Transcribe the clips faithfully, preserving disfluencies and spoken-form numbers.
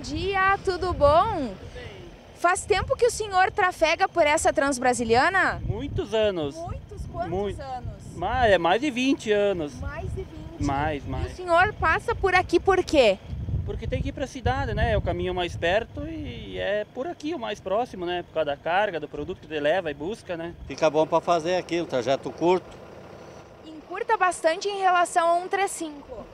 Bom dia, tudo bom? Faz tempo que o senhor trafega por essa Transbrasiliana? Muitos anos. Muitos? Quantos Muito. anos? Mais, é mais de vinte anos. Mais de vinte? Mais, mais. E o senhor passa por aqui por quê? Porque tem que ir para a cidade, né? É o caminho mais perto e é por aqui o mais próximo, né? Por causa da carga, do produto que tu leva e busca, né? Fica bom para fazer aqui, um trajeto curto. Encurta bastante em relação ao cento e trinta e cinco.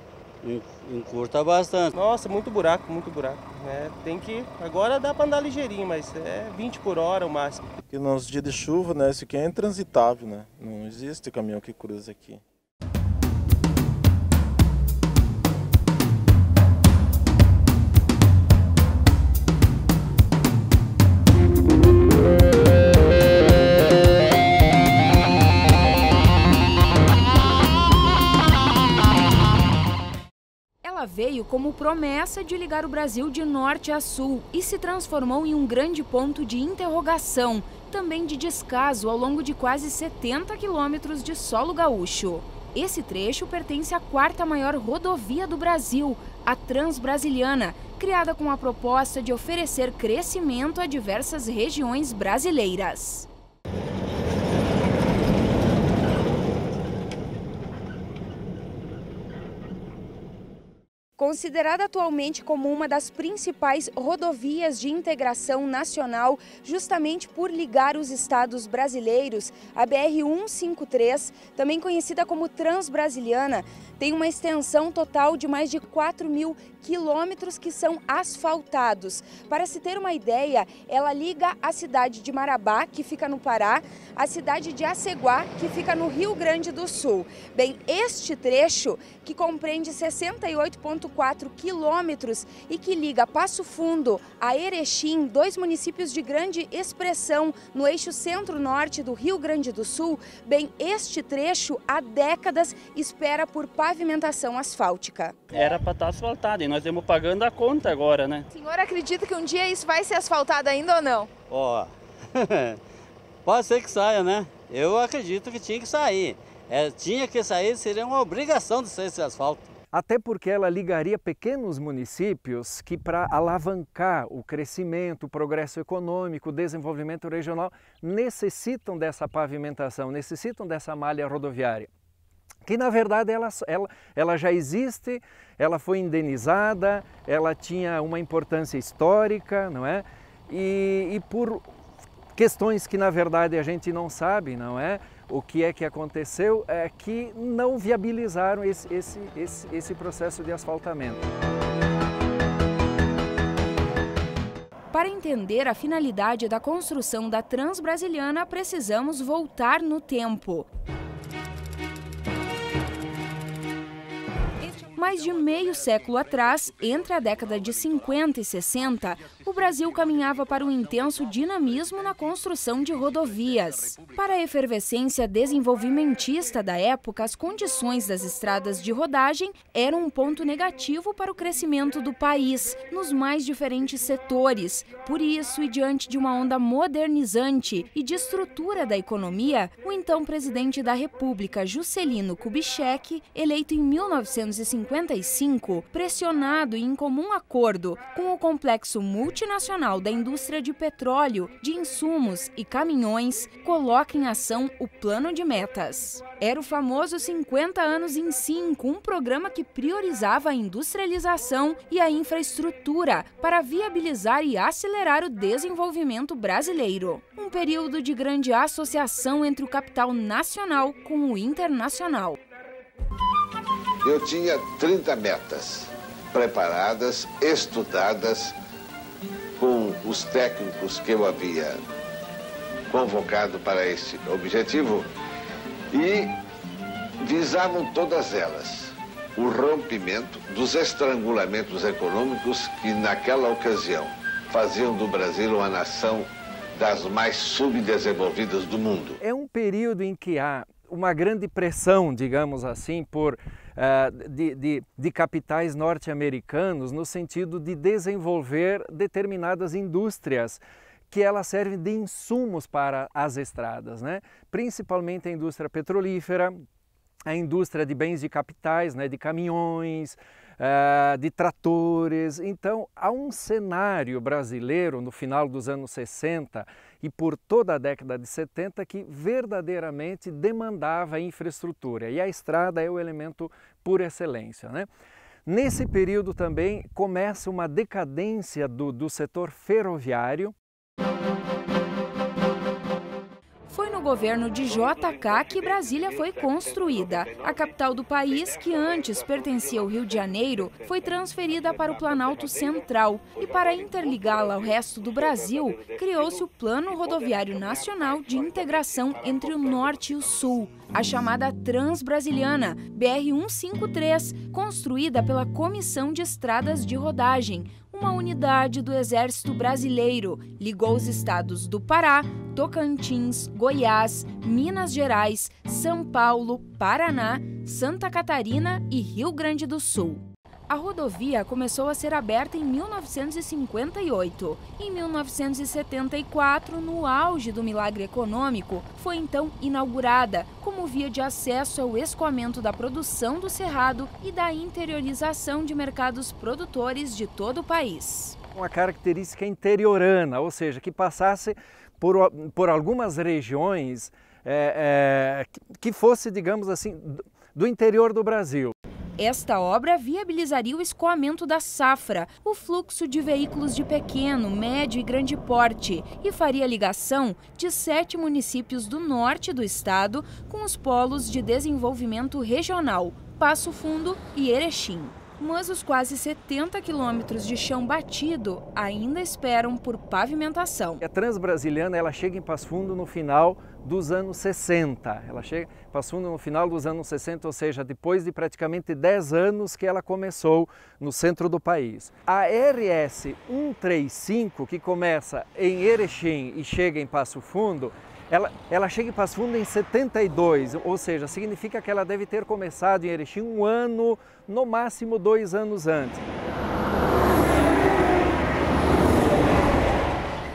Encurta bastante. Nossa, muito buraco, muito buraco. É, tem que, agora dá para andar ligeirinho, mas é vinte por hora o máximo. Porque nos dias de chuva, né, isso aqui é intransitável, né? Não existe caminhão que cruza aqui. Veio como promessa de ligar o Brasil de norte a sul e se transformou em um grande ponto de interrogação, também de descaso ao longo de quase setenta quilômetros de solo gaúcho. Esse trecho pertence à quarta maior rodovia do Brasil, a Transbrasiliana, criada com a proposta de oferecer crescimento a diversas regiões brasileiras. Considerada atualmente como uma das principais rodovias de integração nacional, justamente por ligar os estados brasileiros, a B R cento e cinquenta e três, também conhecida como Transbrasiliana, tem uma extensão total de mais de quatro mil quilômetros que são asfaltados. Para se ter uma ideia, ela liga a cidade de Marabá, que fica no Pará, a cidade de Aceguá, que fica no Rio Grande do Sul. Bem, este trecho, que compreende sessenta e oito vírgula quatro quilômetros e que liga Passo Fundo a Erechim, dois municípios de grande expressão no eixo centro-norte do Rio Grande do Sul, bem, este trecho há décadas espera por pavimentação asfáltica. Era para estar asfaltado e nós estamos pagando a conta agora, né? O senhor acredita que um dia isso vai ser asfaltado ainda ou não? Ó, oh. Pode ser que saia, né? Eu acredito que tinha que sair. É, tinha que sair, seria uma obrigação de sair esse asfalto. Até porque ela ligaria pequenos municípios que, para alavancar o crescimento, o progresso econômico, o desenvolvimento regional, necessitam dessa pavimentação, necessitam dessa malha rodoviária. Que, na verdade, ela, ela, ela já existe, ela foi indenizada, ela tinha uma importância histórica, não é? E, e por questões que, na verdade, a gente não sabe, não é? O que é que aconteceu é que não viabilizaram esse, esse, esse, esse processo de asfaltamento. Para entender a finalidade da construção da Transbrasiliana, precisamos voltar no tempo. Mais de meio século atrás, entre a década de cinquenta e sessenta, o Brasil caminhava para um intenso dinamismo na construção de rodovias. Para a efervescência desenvolvimentista da época, as condições das estradas de rodagem eram um ponto negativo para o crescimento do país, nos mais diferentes setores. Por isso, e diante de uma onda modernizante e de estrutura da economia, o então presidente da República, Juscelino Kubitschek, eleito em mil novecentos e cinquenta, pressionado e em comum acordo com o complexo multinacional da indústria de petróleo, de insumos e caminhões, coloca em ação o plano de metas. Era o famoso cinquenta anos em cinco, um programa que priorizava a industrialização e a infraestrutura para viabilizar e acelerar o desenvolvimento brasileiro. Um período de grande associação entre o capital nacional com o internacional. Eu tinha trinta metas preparadas, estudadas, com os técnicos que eu havia convocado para esse objetivo, e visavam todas elas o rompimento dos estrangulamentos econômicos que, naquela ocasião, faziam do Brasil uma nação das mais subdesenvolvidas do mundo. É um período em que há uma grande pressão, digamos assim, por... De, de, de capitais norte-americanos no sentido de desenvolver determinadas indústrias que elas servem de insumos para as estradas, né? Principalmente a indústria petrolífera, a indústria de bens de capitais, né, de caminhões, uh, de tratores. Então, há um cenário brasileiro no final dos anos sessenta e por toda a década de setenta que verdadeiramente demandava infraestrutura, e a estrada é o elemento por excelência, né? Nesse período também começa uma decadência do, do setor ferroviário. Foi no governo de J K que Brasília foi construída. A capital do país, que antes pertencia ao Rio de Janeiro, foi transferida para o Planalto Central. E para interligá-la ao resto do Brasil, criou-se o Plano Rodoviário Nacional de Integração entre o Norte e o Sul, a chamada Transbrasiliana, B R cento e cinquenta e três, construída pela Comissão de Estradas de Rodagem, uma unidade do Exército Brasileiro. Ligou os estados do Pará, Tocantins, Goiás, Minas Gerais, São Paulo, Paraná, Santa Catarina e Rio Grande do Sul. A rodovia começou a ser aberta em mil novecentos e cinquenta e oito. Em mil novecentos e setenta e quatro, no auge do milagre econômico, foi então inaugurada como via de acesso ao escoamento da produção do Cerrado e da interiorização de mercados produtores de todo o país. Uma característica interiorana, ou seja, que passasse por, por algumas regiões é, é, que fosse, digamos assim, do interior do Brasil. Esta obra viabilizaria o escoamento da safra, o fluxo de veículos de pequeno, médio e grande porte, e faria ligação de sete municípios do norte do estado com os polos de desenvolvimento regional, Passo Fundo e Erechim. Mas os quase setenta quilômetros de chão batido ainda esperam por pavimentação. A Transbrasiliana, ela chega em Passo Fundo no final dos anos sessenta. Ela chega em Passo Fundo no final dos anos sessenta, ou seja, depois de praticamente dez anos que ela começou no centro do país. A R S cento e trinta e cinco, que começa em Erechim e chega em Passo Fundo, Ela, ela chega em Passo Fundo em setenta e dois, ou seja, significa que ela deve ter começado em Erechim um ano, no máximo dois anos antes.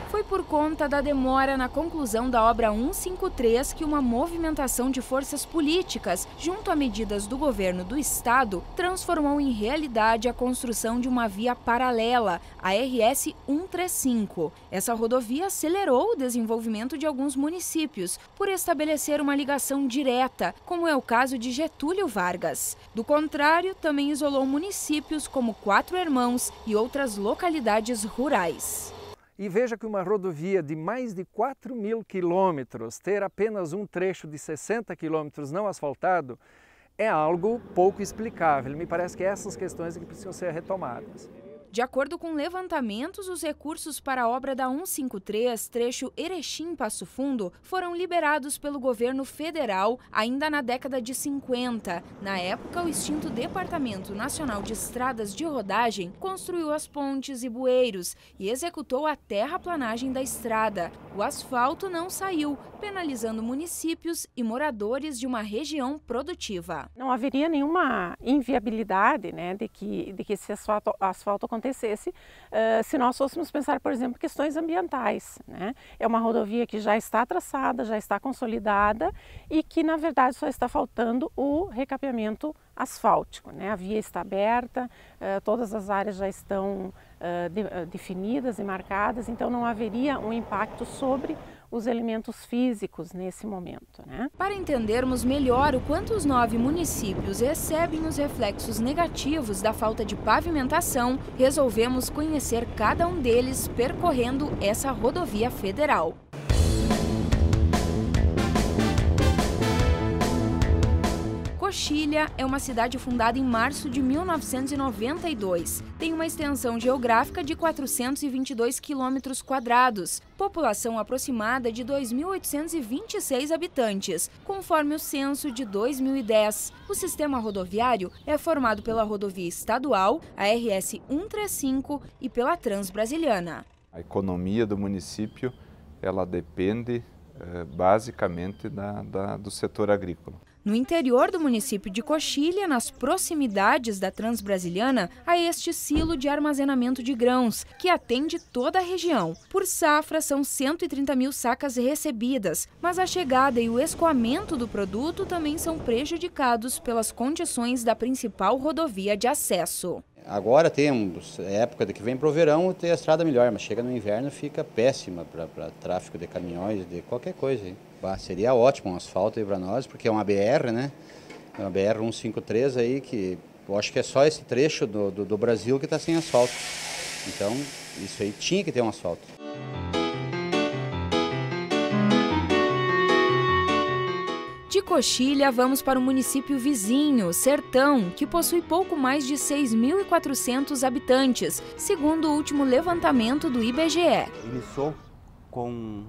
Foi por conta da demora na conclusão da obra cento e cinquenta e três que uma movimentação de forças políticas, junto a medidas do governo do estado, transformou em realidade a construção de uma via paralela, a R S cento e trinta e cinco. Essa rodovia acelerou o desenvolvimento de alguns municípios, por estabelecer uma ligação direta, como é o caso de Getúlio Vargas. Do contrário, também isolou municípios como Quatro Irmãos e outras localidades rurais. E veja que uma rodovia de mais de quatro mil quilômetros ter apenas um trecho de sessenta quilômetros não asfaltado é algo pouco explicável. Me parece que essas questões que precisam ser retomadas. De acordo com levantamentos, os recursos para a obra da cento e cinquenta e três, trecho Erechim-Passo Fundo, foram liberados pelo governo federal ainda na década de cinquenta. Na época, o extinto Departamento Nacional de Estradas de Rodagem construiu as pontes e bueiros e executou a terraplanagem da estrada. O asfalto não saiu, penalizando municípios e moradores de uma região produtiva. Não haveria nenhuma inviabilidade, né, de que, de que esse asfalto, asfalto acontecesse uh, se nós fôssemos pensar, por exemplo, questões ambientais, né? É uma rodovia que já está traçada, já está consolidada e que, na verdade, só está faltando o recapeamento asfáltico, né? A via está aberta, uh, todas as áreas já estão uh, de, uh, definidas e marcadas, então não haveria um impacto sobre os elementos físicos nesse momento, né? Para entendermos melhor o quanto os nove municípios recebem os reflexos negativos da falta de pavimentação, resolvemos conhecer cada um deles percorrendo essa rodovia federal. Coxilha é uma cidade fundada em março de mil novecentos e noventa e dois. Tem uma extensão geográfica de quatrocentos e vinte e dois quilômetros quadrados, população aproximada de dois mil oitocentos e vinte e seis habitantes, conforme o censo de dois mil e dez. O sistema rodoviário é formado pela rodovia estadual, a R S cento e trinta e cinco, e pela Transbrasiliana. A economia do município, ela depende basicamente da, da, do setor agrícola. No interior do município de Coxilha, nas proximidades da Transbrasiliana, há este silo de armazenamento de grãos, que atende toda a região. Por safra, são cento e trinta mil sacas recebidas, mas a chegada e o escoamento do produto também são prejudicados pelas condições da principal rodovia de acesso. Agora temos época que vem para o verão, tem a estrada melhor, mas chega no inverno fica péssima para tráfego de caminhões, de qualquer coisa. Hein? Bah, seria ótimo um asfalto aí para nós, porque é uma B R, né? É uma B R cento e cinquenta e três aí que eu acho que é só esse trecho do, do, do Brasil que está sem asfalto. Então isso aí tinha que ter um asfalto. De Coxilha, vamos para o município vizinho, Sertão, que possui pouco mais de seis mil e quatrocentos habitantes, segundo o último levantamento do I B G E. Iniciou com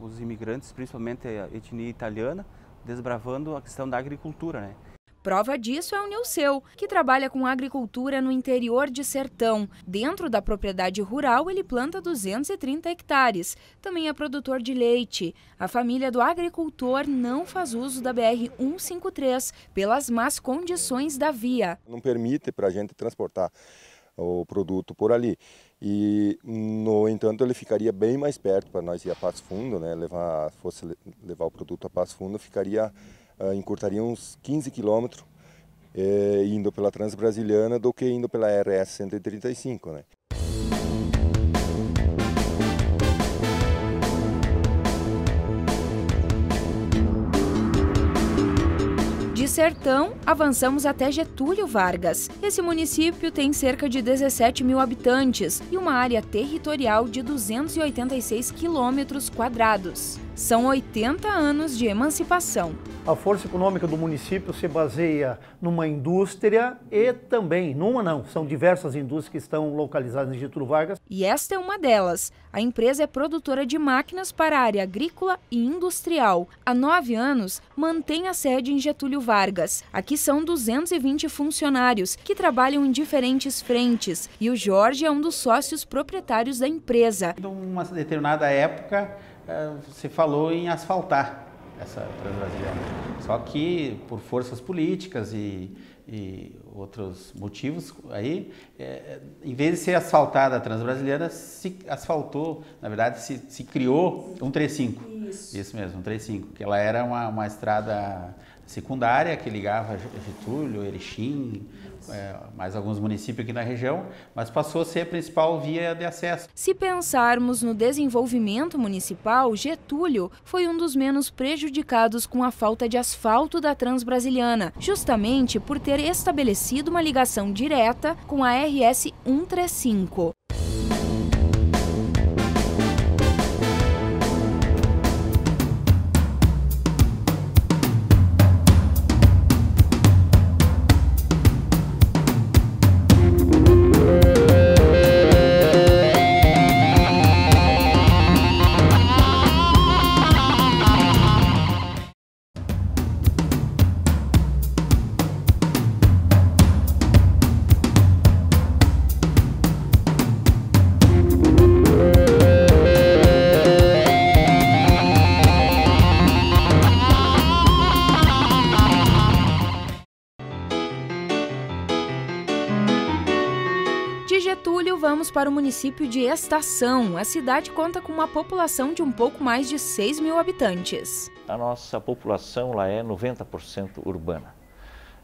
os imigrantes, principalmente a etnia italiana, desbravando a questão da agricultura, né? Prova disso é o Nilceu, que trabalha com agricultura no interior de Sertão. Dentro da propriedade rural, ele planta duzentos e trinta hectares. Também é produtor de leite. A família do agricultor não faz uso da B R cento e cinquenta e três pelas más condições da via. Não permite para a gente transportar o produto por ali. E, no entanto, ele ficaria bem mais perto para nós ir a Passo Fundo, né? Levar, fosse levar o produto a Passo Fundo, ficaria... Uh, encurtaria uns quinze quilômetros eh, indo pela Transbrasiliana do que indo pela R S cento e trinta e cinco. Né? De Sertão, avançamos até Getúlio Vargas. Esse município tem cerca de dezessete mil habitantes e uma área territorial de duzentos e oitenta e seis quilômetros quadrados. São oitenta anos de emancipação. A força econômica do município se baseia numa indústria e também, numa não, são diversas indústrias que estão localizadas em Getúlio Vargas. E esta é uma delas. A empresa é produtora de máquinas para a área agrícola e industrial. Há nove anos, mantém a sede em Getúlio Vargas. Aqui são duzentos e vinte funcionários que trabalham em diferentes frentes. E o Jorge é um dos sócios proprietários da empresa. Em uma determinada época, se falou em asfaltar essa Transbrasiliana. Só que, por forças políticas e, e outros motivos, aí, é, em vez de ser asfaltada a Transbrasiliana, se asfaltou, na verdade, se, se criou um trinta e cinco. Isso. Isso mesmo, um trinta e cinco, que ela era uma, uma estrada secundária que ligava Getúlio, Erechim, é, mais alguns municípios aqui na região, mas passou a ser a principal via de acesso. Se pensarmos no desenvolvimento municipal, Getúlio foi um dos menos prejudicados com a falta de asfalto da Transbrasiliana, justamente por ter estabelecido uma ligação direta com a R S cento e trinta e cinco. De Getúlio, vamos para o município de Estação. A cidade conta com uma população de um pouco mais de seis mil habitantes. A nossa população lá é noventa por cento urbana,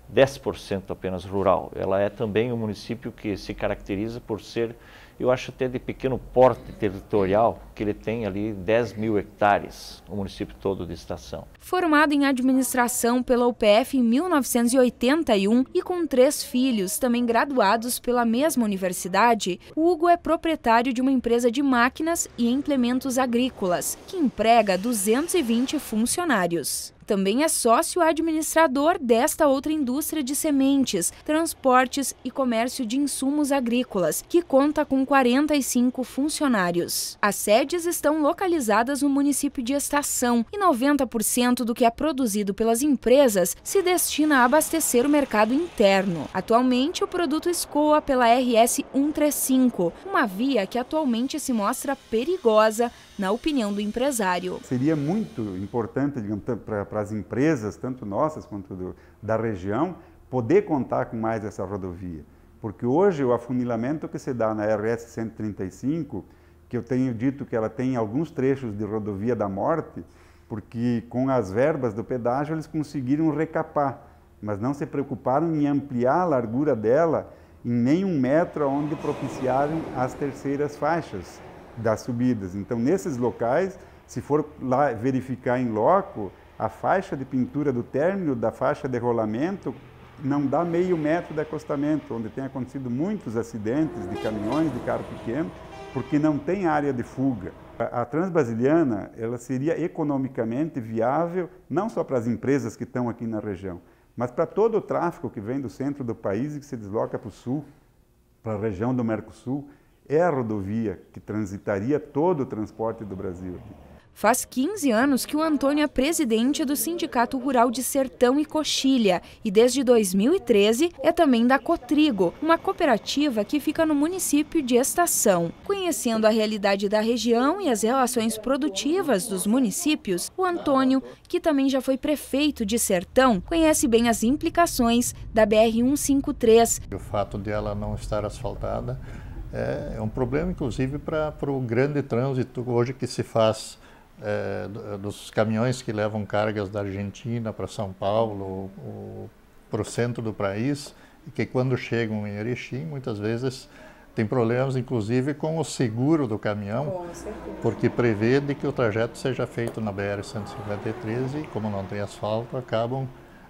dez por cento apenas rural. Ela é também um município que se caracteriza por ser, eu acho até de pequeno porte territorial, que ele tem ali dez mil hectares, o município todo de Estação. Formado em administração pela U P F em mil novecentos e oitenta e um e com três filhos, também graduados pela mesma universidade, Hugo é proprietário de uma empresa de máquinas e implementos agrícolas, que emprega duzentos e vinte funcionários. Também é sócio administrador desta outra indústria de sementes, transportes e comércio de insumos agrícolas, que conta com quarenta e cinco funcionários. As sedes estão localizadas no município de Estação e noventa por cento do que é produzido pelas empresas se destina a abastecer o mercado interno. Atualmente, o produto escoa pela R S cento e trinta e cinco, uma via que atualmente se mostra perigosa, na opinião do empresário. Seria muito importante, digamos, para para as empresas, tanto nossas quanto do, da região, poder contar com mais essa rodovia. Porque hoje o afunilamento que se dá na R S cento e trinta e cinco, que eu tenho dito que ela tem alguns trechos de rodovia da morte, porque com as verbas do pedágio eles conseguiram recapar, mas não se preocuparam em ampliar a largura dela em nenhum metro onde propiciaram as terceiras faixas das subidas. Então, nesses locais, se for lá verificar em loco, a faixa de pintura do término da faixa de rolamento não dá meio metro de acostamento, onde tem acontecido muitos acidentes de caminhões, de carro pequeno, porque não tem área de fuga. A Transbrasiliana, ela seria economicamente viável, não só para as empresas que estão aqui na região, mas para todo o tráfego que vem do centro do país e que se desloca para o sul, para a região do Mercosul, é a rodovia que transitaria todo o transporte do Brasil aqui. Faz quinze anos que o Antônio é presidente do Sindicato Rural de Sertão e Coxilha e desde dois mil e treze é também da Cotrigo, uma cooperativa que fica no município de Estação. Conhecendo a realidade da região e as relações produtivas dos municípios, o Antônio, que também já foi prefeito de Sertão, conhece bem as implicações da B R cento e cinquenta e três. O fato de ela não estar asfaltada é um problema, inclusive, para o grande trânsito hoje que se faz É, dos caminhões que levam cargas da Argentina para São Paulo, para o centro do país, que quando chegam em Erechim, muitas vezes tem problemas, inclusive, com o seguro do caminhão, porque prevê de que o trajeto seja feito na B R cento e cinquenta e três e, como não tem asfalto, acabam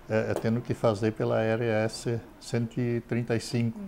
é, tendo que fazer pela R S cento e trinta e cinco.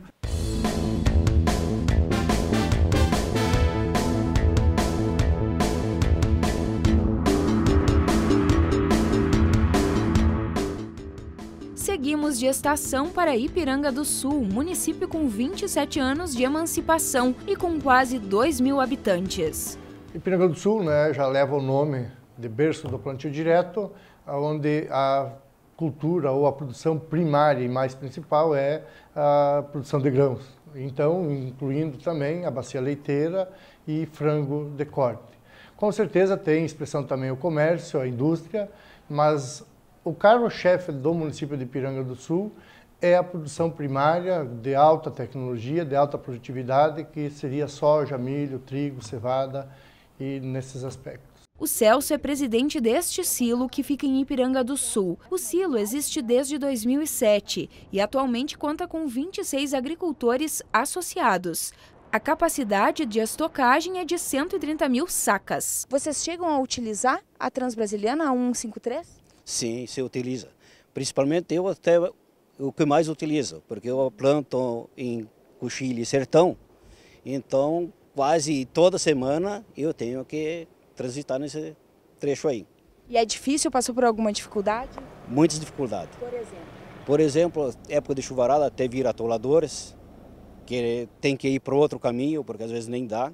Seguimos de Estação para Ipiranga do Sul, município com vinte e sete anos de emancipação e com quase dois mil habitantes. Ipiranga do Sul, né, já leva o nome de berço do plantio direto, onde a cultura ou a produção primária e mais principal é a produção de grãos. Então, incluindo também a bacia leiteira e frango de corte. Com certeza tem expressão também o comércio, a indústria, mas o carro-chefe do município de Ipiranga do Sul é a produção primária de alta tecnologia, de alta produtividade, que seria soja, milho, trigo, cevada e nesses aspectos. O Celso é presidente deste silo que fica em Ipiranga do Sul. O silo existe desde dois mil e sete e atualmente conta com vinte e seis agricultores associados. A capacidade de estocagem é de cento e trinta mil sacas. Vocês chegam a utilizar a Transbrasiliana A cento e cinquenta e três? Sim, se utiliza. Principalmente eu até o que mais utilizo, porque eu planto em Coxilha e Sertão, então quase toda semana eu tenho que transitar nesse trecho aí. E é difícil? Passou por alguma dificuldade? Muitas dificuldades. Por exemplo? Por exemplo, época de chuvarada até vir atoladores, que tem que ir para outro caminho, porque às vezes nem dá.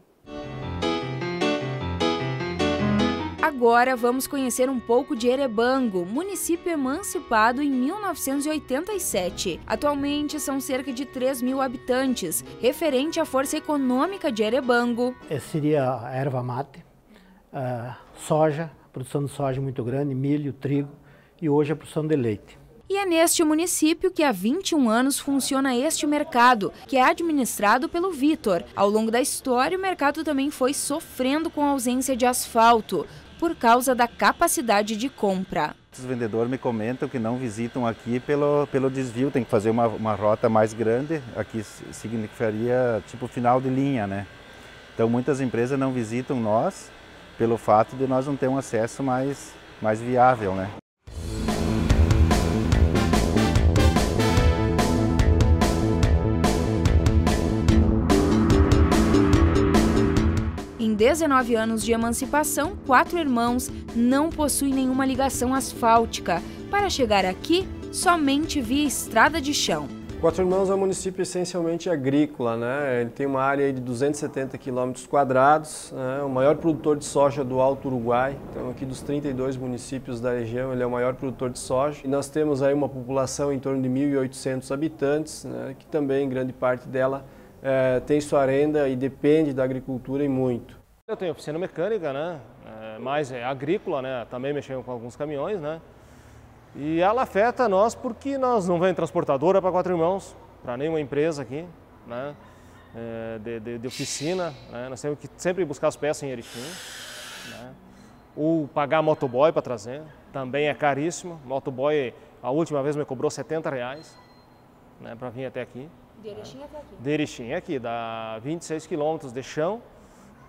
Agora vamos conhecer um pouco de Erebango, município emancipado em mil novecentos e oitenta e sete. Atualmente são cerca de três mil habitantes, referente à força econômica de Erebango. Esse seria a erva mate, a soja, produção de soja muito grande, milho, trigo e hoje a produção de leite. E é neste município que há vinte e um anos funciona este mercado, que é administrado pelo Vitor. Ao longo da história, o mercado também foi sofrendo com a ausência de asfalto, por causa da capacidade de compra. Os vendedores me comentam que não visitam aqui pelo, pelo desvio, tem que fazer uma, uma rota mais grande, aqui significaria tipo final de linha, né? Então muitas empresas não visitam nós, pelo fato de nós não ter um acesso mais, mais viável, né? dezenove anos de emancipação, quatro irmãos não possuem nenhuma ligação asfáltica. Para chegar aqui, somente via estrada de chão. Quatro Irmãos é um município essencialmente agrícola, né? Ele tem uma área de duzentos e setenta quilômetros quadrados, né? O maior produtor de soja do Alto Uruguai. Então, aqui dos trinta e dois municípios da região, ele é o maior produtor de soja. E nós temos aí uma população em torno de mil e oitocentos habitantes, né? Que também, grande parte dela, é, tem sua renda e depende da agricultura e muito. Eu tenho oficina mecânica, né? É, mas é agrícola, né? Também mexendo com alguns caminhões, né? E ela afeta nós porque nós não vem transportadora para Quatro Irmãos, para nenhuma empresa aqui, né? É, de, de, de oficina, né? Nós temos que sempre buscar as peças em Erechim, né? Ou pagar motoboy para trazer, também é caríssimo. Motoboy, a última vez me cobrou setenta reais, né, para vir até aqui. De Erechim até aqui? De Erechim aqui, dá vinte e seis quilômetros de chão.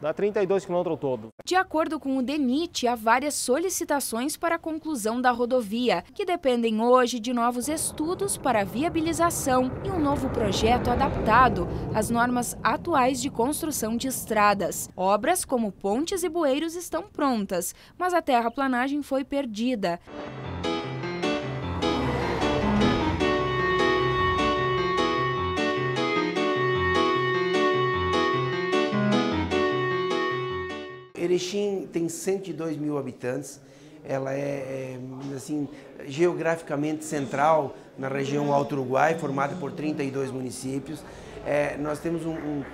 Dá trinta e dois quilômetros ao todo. De acordo com o DENIT, há várias solicitações para a conclusão da rodovia, que dependem hoje de novos estudos para viabilização e um novo projeto adaptado às normas atuais de construção de estradas. Obras como pontes e bueiros estão prontas, mas a terraplanagem foi perdida. Erechim tem cento e dois mil habitantes, ela é, é assim, geograficamente central na região Alto Uruguai, formada por trinta e dois municípios. É, nós temos um, um,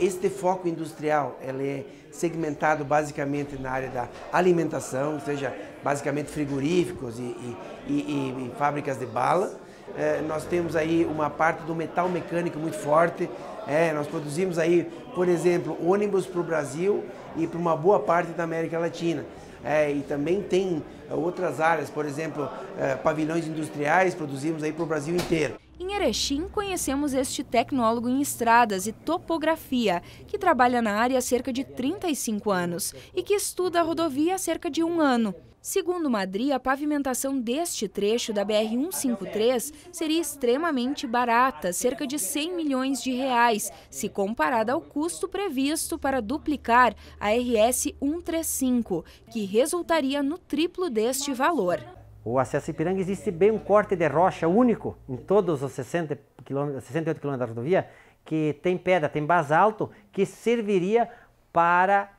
este foco industrial, ela é segmentado basicamente na área da alimentação, ou seja, basicamente frigoríficos e, e, e, e, e fábricas de bala. É, nós temos aí uma parte do metal mecânico muito forte. É, nós produzimos aí, por exemplo, ônibus para o Brasil e para uma boa parte da América Latina. É, e também tem outras áreas, por exemplo, é, pavilhões industriais, produzimos aí para o Brasil inteiro. Em Erechim, conhecemos este tecnólogo em estradas e topografia, que trabalha na área há cerca de trinta e cinco anos e que estuda a rodovia há cerca de um ano. Segundo Madri, a pavimentação deste trecho da B R cento e cinquenta e três seria extremamente barata, cerca de cem milhões de reais, se comparada ao custo previsto para duplicar a R S cento e trinta e cinco, que resultaria no triplo deste valor. O acesso Ipiranga existe bem um corte de rocha único em todos os sessenta quilômetros, sessenta e oito quilômetros da rodovia, que tem pedra, tem basalto, que serviria para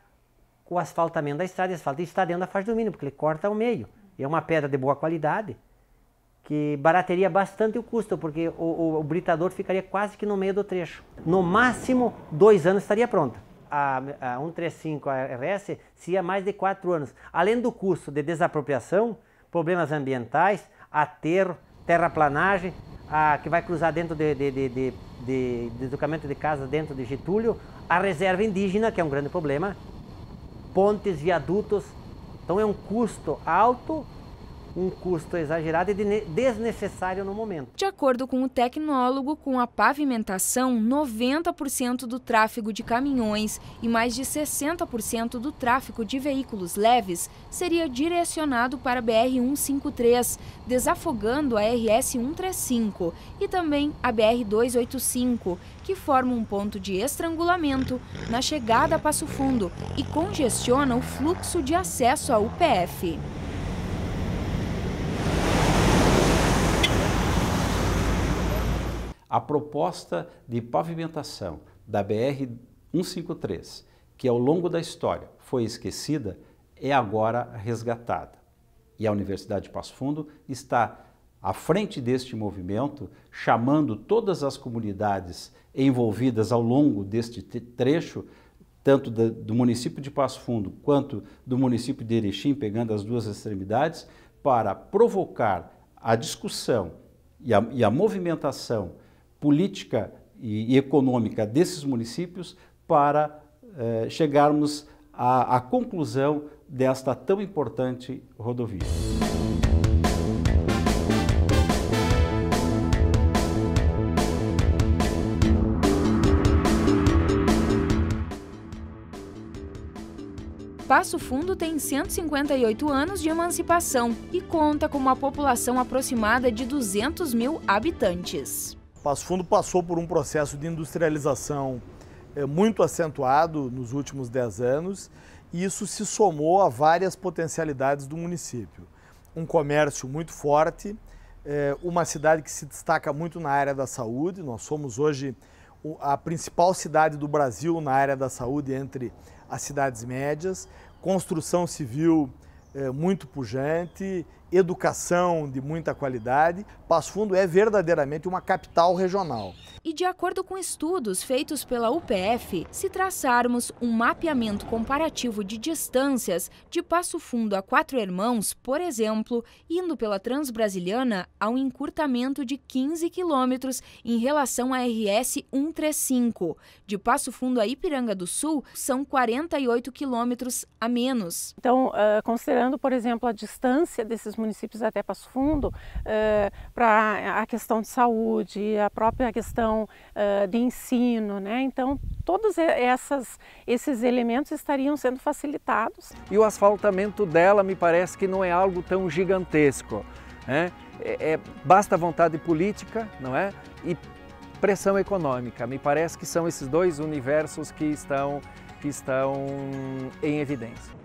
o asfaltamento da estrada. O asfalto está dentro da faixa de domínio, porque ele corta ao meio. E é uma pedra de boa qualidade, que barateria bastante o custo, porque o, o, o britador ficaria quase que no meio do trecho. No máximo, dois anos estaria pronta. A, a cento e trinta e cinco, a R S, seria mais de quatro anos. Além do custo de desapropriação, problemas ambientais, aterro, terraplanagem, a, que vai cruzar dentro de, de, de, de, de deslocamento de casa dentro de Getúlio, a reserva indígena, que é um grande problema, pontes, viadutos. Então é um custo alto, um custo exagerado e desnecessário no momento. De acordo com o tecnólogo, com a pavimentação, noventa por cento do tráfego de caminhões e mais de sessenta por cento do tráfego de veículos leves seria direcionado para a B R cento e cinquenta e três, desafogando a R S cento e trinta e cinco e também a B R duzentos e oitenta e cinco, que forma um ponto de estrangulamento na chegada a Passo Fundo e congestiona o fluxo de acesso à U P F. A proposta de pavimentação da B R cento e cinquenta e três, que ao longo da história foi esquecida, é agora resgatada. E a Universidade de Passo Fundo está à frente deste movimento, chamando todas as comunidades envolvidas ao longo deste trecho, tanto do município de Passo Fundo quanto do município de Erechim, pegando as duas extremidades, para provocar a discussão e a, e a movimentação política e econômica desses municípios para eh, chegarmos à, à conclusão desta tão importante rodovia. Passo Fundo tem cento e cinquenta e oito anos de emancipação e conta com uma população aproximada de duzentos mil habitantes. Passo Fundo passou por um processo de industrialização muito acentuado nos últimos dez anos e isso se somou a várias potencialidades do município. Um comércio muito forte, uma cidade que se destaca muito na área da saúde. Nós somos hoje a principal cidade do Brasil na área da saúde entre as cidades médias, construção civil é, muito pujante, educação de muita qualidade. Passo Fundo é verdadeiramente uma capital regional. E de acordo com estudos feitos pela U P F, se traçarmos um mapeamento comparativo de distâncias de Passo Fundo a Quatro Irmãos, por exemplo, indo pela Transbrasiliana, há um encurtamento de quinze quilômetros em relação à R S cento e trinta e cinco. De Passo Fundo a Ipiranga do Sul, são quarenta e oito quilômetros a menos. Então, uh, considerando, por exemplo, a distância desses municípios até Passo Fundo, uh, para a questão de saúde, a própria questão uh, de ensino, né? Então, todos essas, esses elementos estariam sendo facilitados. E o asfaltamento dela me parece que não é algo tão gigantesco, né? É, é, basta vontade política, não é? E pressão econômica. Me parece que são esses dois universos que estão, que estão em evidência.